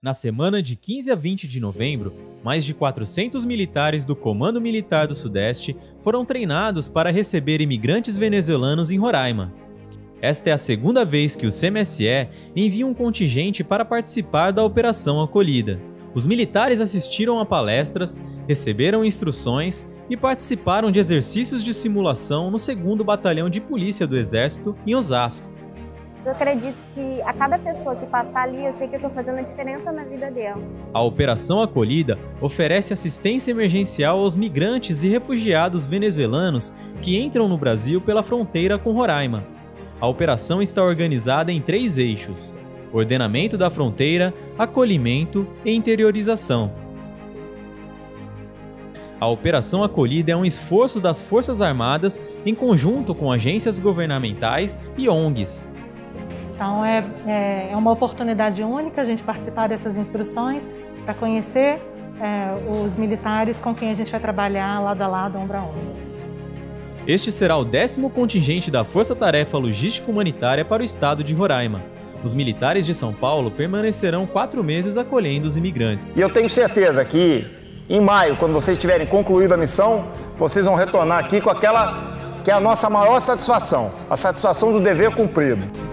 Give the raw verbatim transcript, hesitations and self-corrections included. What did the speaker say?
Na semana de quinze a vinte de novembro, mais de quatrocentos militares do Comando Militar do Sudeste foram treinados para receber imigrantes venezuelanos em Roraima. Esta é a segunda vez que o C M S E envia um contingente para participar da Operação Acolhida. Os militares assistiram a palestras, receberam instruções e participaram de exercícios de simulação no segundo Batalhão de Polícia do Exército, em Osasco. Eu acredito que a cada pessoa que passar ali, eu sei que eu estou fazendo a diferença na vida dela. A Operação Acolhida oferece assistência emergencial aos migrantes e refugiados venezuelanos que entram no Brasil pela fronteira com Roraima. A operação está organizada em três eixos: ordenamento da fronteira, acolhimento e interiorização. A Operação Acolhida é um esforço das Forças Armadas em conjunto com agências governamentais e O N Gs. Então é, é, é uma oportunidade única a gente participar dessas instruções para conhecer é, os militares com quem a gente vai trabalhar lado a lado, ombro a ombro. Este será o décimo contingente da Força-Tarefa Logística Humanitária para o estado de Roraima. Os militares de São Paulo permanecerão quatro meses acolhendo os imigrantes. E eu tenho certeza que em maio, quando vocês tiverem concluído a missão, vocês vão retornar aqui com aquela que é a nossa maior satisfação, a satisfação do dever cumprido.